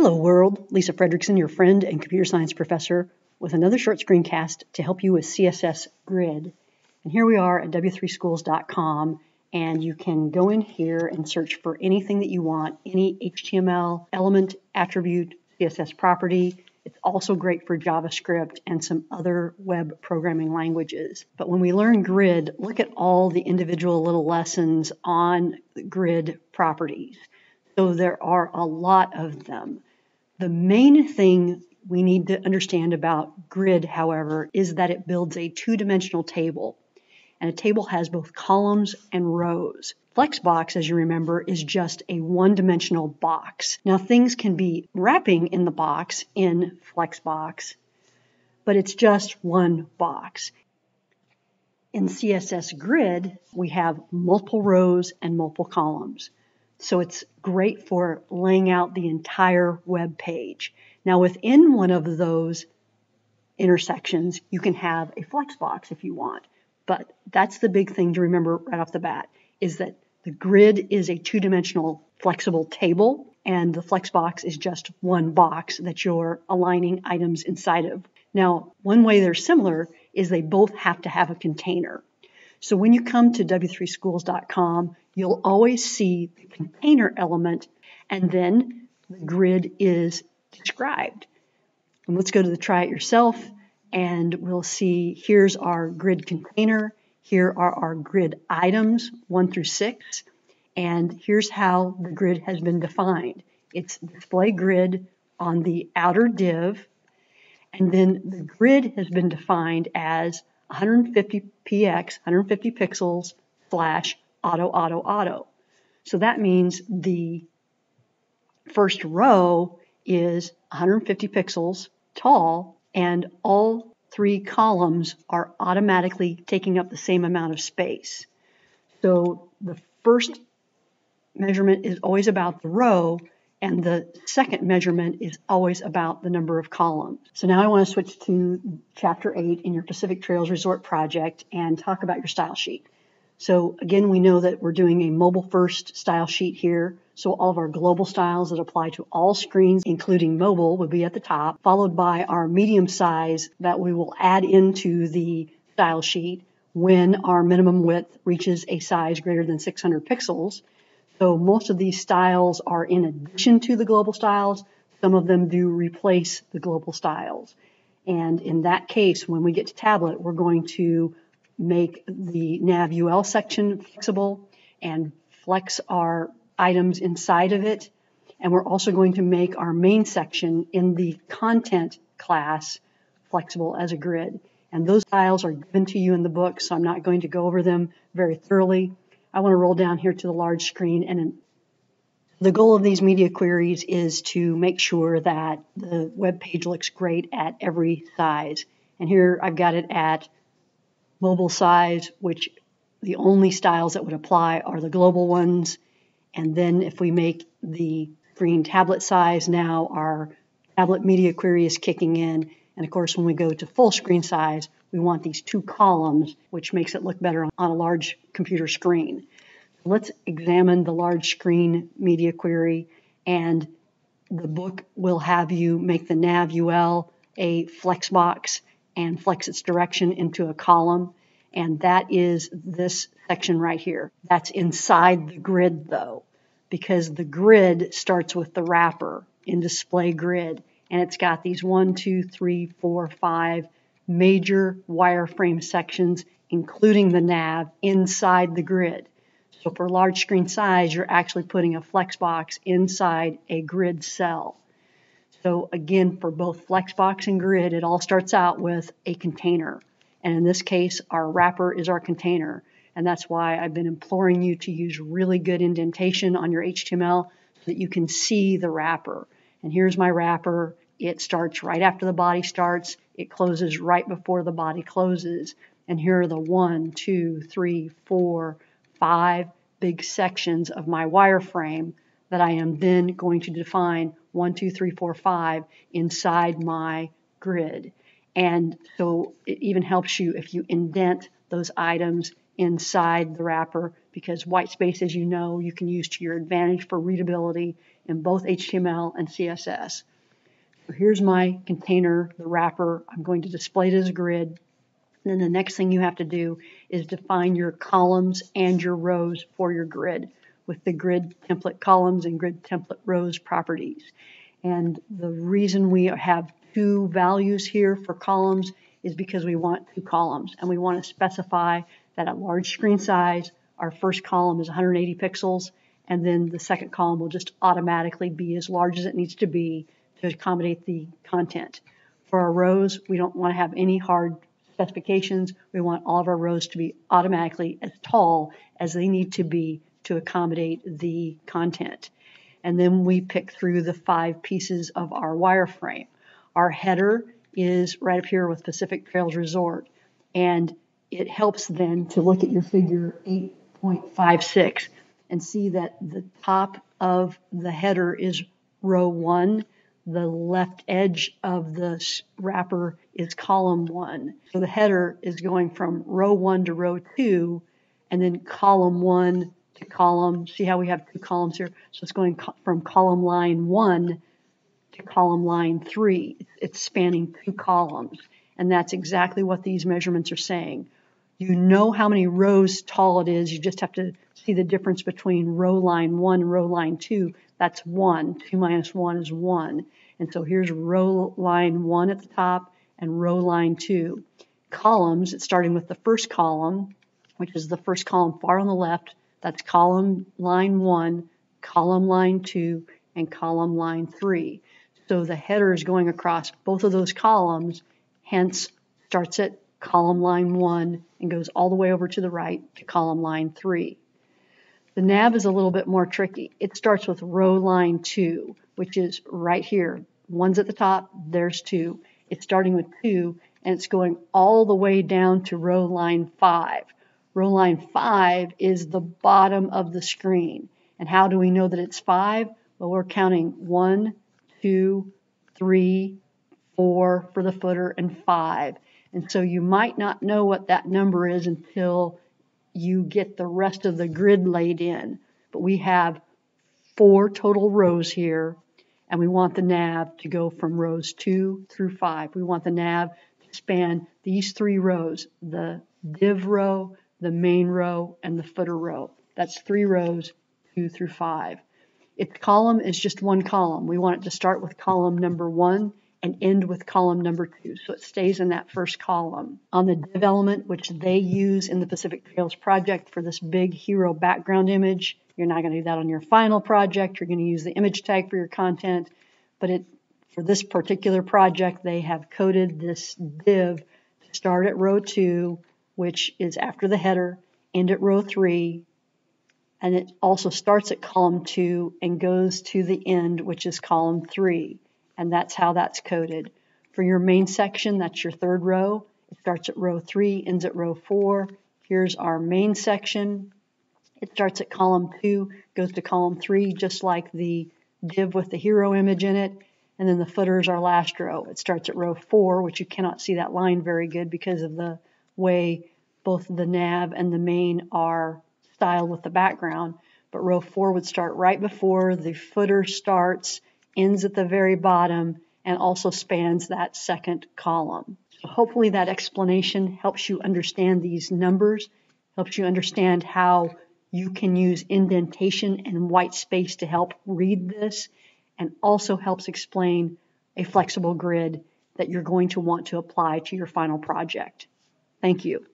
Hello world, Lisa Friedrichsen, your friend and computer science professor, with another short screencast to help you with CSS Grid. And here we are at w3schools.com, and you can go in here and search for anything that you want, any HTML element, attribute, CSS property. It's also great for JavaScript and some other web programming languages. But when we learn grid, look at all the individual little lessons on grid properties. So there are a lot of them. The main thing we need to understand about grid, however, is that it builds a two-dimensional table. And a table has both columns and rows. Flexbox, as you remember, is just a one-dimensional box. Now, things can be wrapping in the box in Flexbox, but it's just one box. In CSS Grid, we have multiple rows and multiple columns. So it's great for laying out the entire web page. Now, within one of those intersections, you can have a flexbox if you want. But that's the big thing to remember right off the bat, is that the grid is a two-dimensional flexible table, and the flexbox is just one box that you're aligning items inside of. Now, one way they're similar is they both have to have a container. So when you come to w3schools.com, you'll always see the container element, and then the grid is described. And let's go to the try it yourself, and we'll see here's our grid container, here are our grid items 1 through 6, and here's how the grid has been defined. It's display grid on the outer div, and then the grid has been defined as 150px, 150 pixels, / auto. So that means the first row is 150 pixels tall, and all three columns are automatically taking up the same amount of space. So the first measurement is always about the row, and the second measurement is always about the number of columns. So now I want to switch to Chapter 8 in your Pacific Trails Resort project and talk about your style sheet. So again, we know that we're doing a mobile-first style sheet here. So all of our global styles that apply to all screens, including mobile, would be at the top, followed by our medium size that we will add into the style sheet when our minimum width reaches a size greater than 600 pixels. So most of these styles are in addition to the global styles. Some of them do replace the global styles. And in that case, when we get to tablet, we're going to make the nav UL section flexible and flex our items inside of it. And we're also going to make our main section in the content class flexible as a grid. And those styles are given to you in the book, so I'm not going to go over them very thoroughly. I want to roll down here to the large screen, and the goal of these media queries is to make sure that the web page looks great at every size. And here I've got it at mobile size, which the only styles that would apply are the global ones. And then if we make the green tablet size, now our tablet media query is kicking in. And of course, when we go to full screen size, we want these two columns, which makes it look better on a large computer screen. Let's examine the large screen media query, and the book will have you make the nav UL a flexbox and flex its direction into a column, and that is this section right here. That's inside the grid, though, because the grid starts with the wrapper in display grid, and it's got these 1, 2, 3, 4, 5 major wireframe sections, including the nav, inside the grid. So for large screen size, you're actually putting a flexbox inside a grid cell. So again, for both flexbox and grid, it all starts out with a container. And in this case, our wrapper is our container. And that's why I've been imploring you to use really good indentation on your HTML so that you can see the wrapper. And here's my wrapper. It starts right after the body starts. It closes right before the body closes. And here are the 1, 2, 3, 4, 5 big sections of my wireframe that I am then going to define 1, 2, 3, 4, 5 inside my grid. And so it even helps you if you indent those items inside the wrapper, because white space, as you know, you can use to your advantage for readability in both HTML and CSS. So here's my container, the wrapper. I'm going to display it as a grid. And then the next thing you have to do is define your columns and your rows for your grid with the grid template columns and grid template rows properties. And the reason we have two values here for columns is because we want two columns, and we want to specify that at large screen size, our first column is 180 pixels, and then the second column will just automatically be as large as it needs to be to accommodate the content. For our rows, we don't want to have any hard specifications. We want all of our rows to be automatically as tall as they need to be to accommodate the content. And then we pick through the five pieces of our wireframe. Our header is right up here with Pacific Trails Resort, and it helps then to look at your figure 8.56 and see that the top of the header is row 1, the left edge of the wrapper is column 1. So the header is going from row 1 to row 2, and then column 1 to column. See how we have two columns here? So it's going from column line 1 to column line 3. It's spanning two columns, and that's exactly what these measurements are saying. You know how many rows tall it is. You just have to see the difference between row line 1 and row line 2. That's 1. 2 minus 1 is 1. And so here's row line 1 at the top and row line 2. Columns, it's starting with the first column, which is the first column far on the left. That's column line 1, column line 2, and column line 3. So the header is going across both of those columns, hence starts at column line 1 and goes all the way over to the right to column line 3. The nav is a little bit more tricky. It starts with row line 2, which is right here. One's at the top, there's 2. It's starting with 2, and it's going all the way down to row line 5. Row line 5 is the bottom of the screen. And how do we know that it's 5? Well, we're counting 1, 2, 3, 4 for the footer, and 5. And so you might not know what that number is until you get the rest of the grid laid in. But we have 4 total rows here, and we want the nav to go from rows 2 through 5. We want the nav to span these 3 rows, the div row, the main row, and the footer row. That's 3 rows, 2 through 5. Its column is just one column. We want it to start with column number 1 and end with column number 2, so it stays in that first column. On the div element, which they use in the Pacific Trails project for this big hero background image, you're not going to do that on your final project. You're going to use the image tag for your content, but for this particular project, they have coded this div to start at row 2, which is after the header, end at row 3, and it also starts at column 2 and goes to the end, which is column 3. And that's how that's coded. For your main section, that's your third row. It starts at row 3, ends at row 4. Here's our main section. It starts at column 2, goes to column 3, just like the div with the hero image in it. And then the footer is our last row. It starts at row 4, which you cannot see that line very good because of the way both the nav and the main are styled with the background. But row 4 would start right before the footer starts, ends at the very bottom, and also spans that second column. So hopefully that explanation helps you understand these numbers, helps you understand how you can use indentation and white space to help read this, and also helps explain a flexible grid that you're going to want to apply to your final project. Thank you.